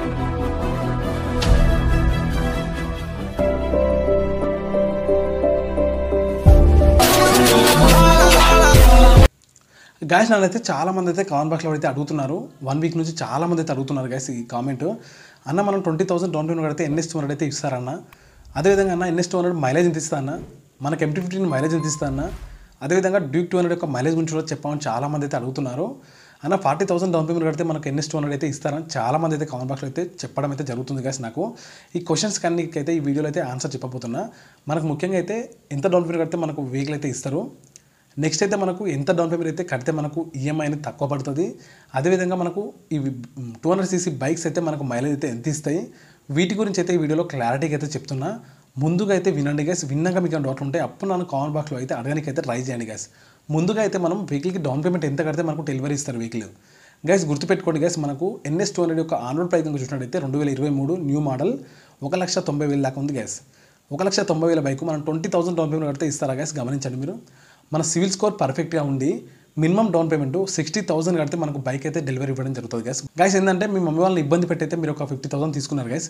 guys नानैతే చాలా మంది అయితే కామెంట్ బాక్స్ లో అయితే అడుగుతున్నారు 1 వీక్ నుంచి చాలా మంది అయితే అడుగుతున్నారు गाइस ఈ కామెంట్ అన్న మనం 20000 డౌన్ పేమెంట్ కడితే NS200 అయితే ఇస్తారు అన్న అదే విధంగా అన్న NS200 మైలేజ్ ఎంత ఇస్తా అన్న మనకి MT15 మైలేజ్ ఎంత ఇస్తా అన్న అదే విధంగా డ్యూక్ 200 యొక్క మైలేజ్ గురించి కూడా చెప్పామని చాలా మంది అయితే అడుగుతున్నారు అన్న 40000 డౌన్ పేమెంట్ కడితే మనకి NS200 అయితే ఇస్తారని చాలా మంది అయితే కామెంట్ బాక్స్ లో అయితే చెప్పడం అయితే జరుగుతుంది गाइस నాకు ఈ క్వశ్చన్స్ కన్నికైతే ఈ వీడియోలో అయితే ఆన్సర్ చెప్పబోతున్నా మనకు ముఖ్యంగా అయితే ఎంత డౌన్ పేమెంట్ కడితే మనకు వెహికల్ అయితే ఇస్తారు नेक्स्ट అయితే మనకు ఎంత డౌన్ పేమెంట్ అయితే కడితే మనకు ఈఎంఐ అనేది తక్కువ పడుతుంది అదే విధంగా మనకు ఈ 200 cc బైక్స్ అయితే మనకు మైలేజ్ అయితే ఎంత ఇస్తాయి వీటి గురించి అయితే ఈ వీడియోలో క్లారిటీగా అయితే చెప్తున్నా ముందుగా అయితే వినండి గైస్ విన్నాక మీకు డౌట్ ఉంటే అప్పుడు నాకు కామెంట్ బాక్స్ లో అయితే అడగడానికి అయితే ట్రై చేయండి గైస్ ముందుగా అయితే మనం వెహికల్ కి డౌన్ పేమెంట్ ఎంత కడితే మనకు డెలివరీ ఇస్తారు వెహికల్ గైస్ గుర్తుపెట్టుకోండి గైస్ మనకు NS200 యొక్క ఆన్రోడ్ ప్రైస్ గురించి చూసినట్లయితే 2023 న్యూ మోడల్ 1,90,000 దాకా ఉంది గైస్ 1,90,000 బైక్ మనం 20000 డౌన్ పేమెంట్ కడితే ఇస్తారా గైస్ గమనించండి మీరు మన సివిల్ స్కోర్ పర్ఫెక్ట్ గా ఉంది మినిమం డౌన్ పేమెంట్ 60000 కడితే మనకు బైక్ అయితే డెలివరీ ఇవ్వడం జరుగుతుంది గైస్ గైస్ ఏందంటే మీ మమ్మీ వాళ్ళని ఇబ్బంది పెట్టైతే మీరు ఒక 50000 తీసుకున్నారు గైస్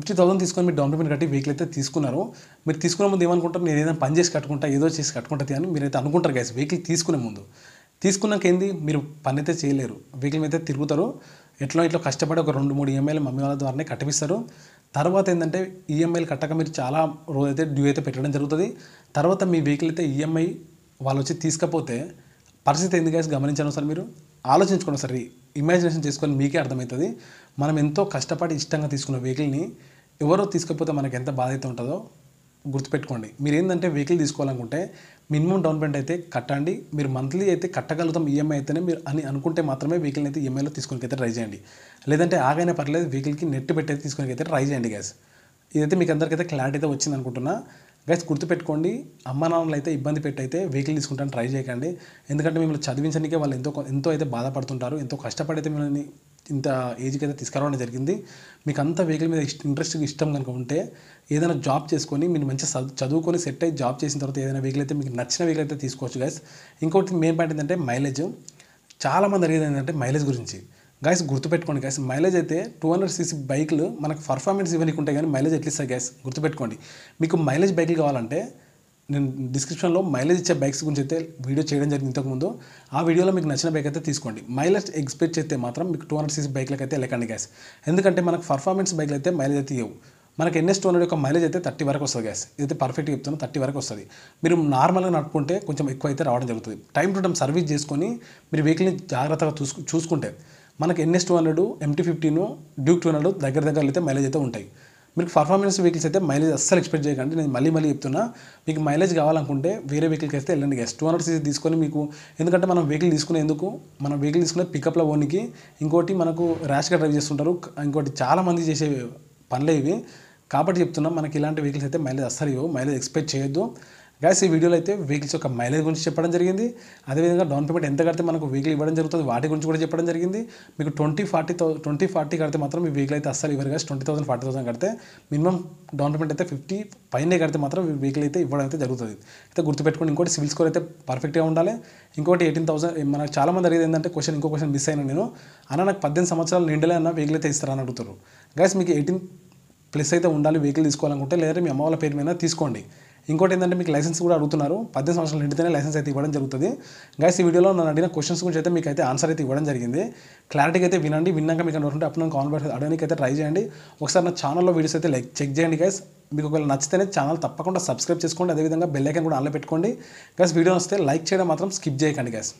50000 తీసుకొని మీరు డౌన్ పేమెంట్ కట్టి వెహికల్ అయితే తీసుకున్నారు మీరు తీసుకునే ముందు ఏమనుకుంటారు నేను ఏదైనా పని చేసి కట్టుకుంటా ఏదో చేసి కట్టుకుంటది అని మీరైతే అనుకుంటారు గైస్ వెహికల్ తీసుకునే ముందు తీసుకున్నాక ఏంది మీరు పని అయితే చేయలేరు వెహికల్ మీద తిరుగుతారు ఎట్లా ఇట్లా కష్టపడి ఒక 2-3 ఈఎంఐలు మమ్మీ వాళ్ళ ద్వారానే కట్టిపిస్తారు తర్వాత ఏందంటే ఈఎంఐలు కట్టక మీరు చాలా రోజైతే డ్యూ అయితే పెట్టడం జరుగుతుంది తర్వాత మీ వెహికల్ అయితే ఈఎంఐ వాళ్ళు వచ్చి తీసుకపోతే పరిస్థితి ఏంది గైస్ గమనించండి ఒకసారి మీరు ఆలోచించుకోండి ఒకసారి ఇమాజినేషన్ చేసుకొని మీకే అర్థమవుతుంది మనం ఎంతో కష్టపడి ఇష్టంగా తీసుకున్న వెహికల్ని ఎవరో తీసుకపోతే మనకు ఎంత బాధ అయితే ఉంటుందో గుర్తుపెట్టుకోండి మీరు ఏంటంటే వెహికల్ తీసుకోవాలనుకుంటే మినిమం డౌన్ పేమెంట్ అయితే కట్టండి మీరు మంత్లీ అయితే కట్టగలుగుతాం ఈఎంఐ అయితేనే మీరు అని అనుకుంటే మాత్రమే వెహికల్ని అయితే ఈఎంఐలో తీసుకునికైతే ట్రై చేయండి లేదంటే ఆగైనా పర్లేదు వెహికల్కి నెట్ పెట్టి తీసుకునికైతే ట్రై చేయండి గైస్ ఇదైతే మీకు అందరికైతే క్లారిటీ అయితే వచ్చింది అనుకుంటున్నా గైస్ గుర్తుపెట్టుకోండి అమ్మా నాన్నలు అయితే ఇబ్బంది పెట్టయితే వెహికల్ తీసుకుంటాను ట్రై చేయకండి ఎందుకంటే మిమ్మల్ని చదివించడానికే వాళ్ళు ఎంతో అయితే బాధపడుతుంటారు ఎంతో కష్టపడి అయితే మిమ్మల్ని ఇంత ఏజ్కి అయితే తీసుకురావడం జరిగింది మీకు అంతా వెహికల్ మీద ఇంట్రెస్ట్ ఇష్టం కనుక ఉంటే ఏదైనా జాబ్ చేసుకొని మీరు మంచిగా చదువుకొని సెట్ అయ్యి జాబ్ చేసిన తర్వాత ఏదైనా వెహికల్ అయితే మీకు నచ్చిన వెహికల్ అయితే తీసుకోవచ్చు గైస్ ఇంకోటి మెయిన్ పాయింట్ ఏంటంటే మైలేజ్ చాలామంది అడిగేది ఏంటంటే మైలేజ్ గురించి గైస్ గుర్తుపెట్టుకోండి గైస్ మైలేజ్ అయితే 200 cc బైక్లు మనకు పర్ఫార్మెన్స్ ఇవ్వడానికి ఉంటాయి కానీ మైలేజ్ ఎట్లా ఇస్తాయి గైస్ గుర్తుపెట్టుకోండి మీకు మైలేజ్ బైక్లు కావాలంటే నేను డిస్క్రిప్షన్లో మైలేజ్ ఇచ్చే బైక్స్ గురించి అయితే వీడియో చేయడం జరిగింది ఇంతకుముందు ఆ వీడియోలో మీకు నచ్చిన బైక్ అయితే తీసుకోండి మైలేజ్ ఎక్స్పెక్ట్ చేస్తే మాత్రం మీకు 200 cc బైక్లకు అయితే వెళ్ళకండి గైస్ ఎందుకంటే మనకు పర్ఫార్మెన్స్ బైక్లు అయితే మైలేజ్ అయితే ఇవ్వవు మనకి NS200 యొక్క మైలేజ్ అయితే 30 వరకు వస్తుంది గైస్ ఇదైతే పర్ఫెక్ట్గా చెప్తాను 30 వరకు వస్తుంది మీరు నార్మల్గా నడుపుకుంటే కొంచెం ఎక్కువ అయితే రావడం జరుగుతుంది టైం టు టైం సర్వీస్ చేసుకొని మీరు వెహికల్ని జాగ్రత్తగా చూసుకుంటే మనకి NS200 MT15 డ్యూక్ 200 దగ్గర అయితే మైలేజ్ అయితే ఉంటాయి మీకు పర్ఫార్మెన్స్ వెహికల్స్ అయితే మైలేజ్ అస్సలు ఎక్స్పెక్ట్ చేయకండి నేను మళ్ళీ చెప్తున్నా మీకు మైలేజ్ కావాలనుకుంటే వేరే వెహికల్కి అయితే వెళ్ళండి గైస్ 200 cc తీసుకొని మీకు ఎందుకంటే మనం వెహికల్ తీసుకునేందుకు మనం వెహికల్ తీసుకునే పికప్లో పోనీకి ఇంకోటి మనకు ర్యాష్గా డ్రైవ్ చేస్తుంటారు ఇంకోటి చాలామంది చేసే పనులే ఇవి కాబట్టి చెప్తున్నాం మనకి ఇలాంటి వెహికల్స్ అయితే మైలేజ్ అస్సలు ఇవ్వవు మైలేజ్ ఎక్స్పెక్ట్ చేయొద్దు గైస్ ఈ వీడియోలో అయితే వెహికల్స్ యొక్క మైలేజ్ గురించి చెప్పడం జరిగింది అదేవిధంగా డౌన్ పేమెంట్ ఎంత కడితే మనకు వెహికల్ ఇవ్వడం జరుగుతుంది వాటి గురించి కూడా చెప్పడం జరిగింది మీకు 20-40 కడితే మాత్రం మీ వెహికల్ అయితే అస్సలు ఇవ్వరు గైస్ 20000-40000 కడితే మినిమం డౌన్ పేమెంట్ అయితే 50 పైనే కడితే మాత్రం మీ వెహికల్ అయితే ఇవ్వడం అయితే జరుగుతుంది అయితే గుర్తుపెట్టుకోండి ఇంకోటి సివిల్ స్కోర్ అయితే పర్ఫెక్ట్గా ఉండాలి ఇంకోటి 18000 మనకు చాలామంది అడిగేది ఏంటంటే ఇంకో క్వశ్చన్ మిస్ అయినా నేను అన్న నాకు 18 సంవత్సరాలు నిండలే అన్న వెహికల్ అయితే ఇస్తారని అడుగుతారు గైస్ మీకు 18+ అయితే ఉండాలి వెహికల్ తీసుకోవాలనుకుంటే లేదా మీ అమ్మ వాళ్ళ పేరు మీద తీసుకోండి ఇంకోటి ఏంటంటే మీకు లైసెన్స్ కూడా అడుగుతున్నారు 18 సంవత్సరాలు నిండితేనే లైసెన్స్ అయితే ఇవ్వడం జరుగుతుంది గైస్ ఈ వీడియోలో నన్ను అడిగిన క్వశ్చన్స్ గురించి అయితే మీకు అయితే ఆన్సర్ అయితే ఇవ్వడం జరిగింది క్లారిటీగా అయితే వినండి విన్నాక మీకు అనుకుంటే అప్పుడు నాకు కామెంట్ బాక్స్ అడగడానికి అయితే ట్రై చేయండి ఒకసారి నా ఛానల్లో వీడియోస్ అయితే లైక్ చెక్ చేయండి గైస్ మీకు ఒకవేళ నచ్చితేనే ఛానల్ తప్పకుండా సబ్స్క్రైబ్ చేసుకోండి అదేవిధంగా బెల్ ఐకాన్ కూడా ఆన్లో పెట్టుకోండి గైస్ వీడియో వస్తే లైక్ చేయడం మాత్రం స్కిప్ చేయకండి గైస్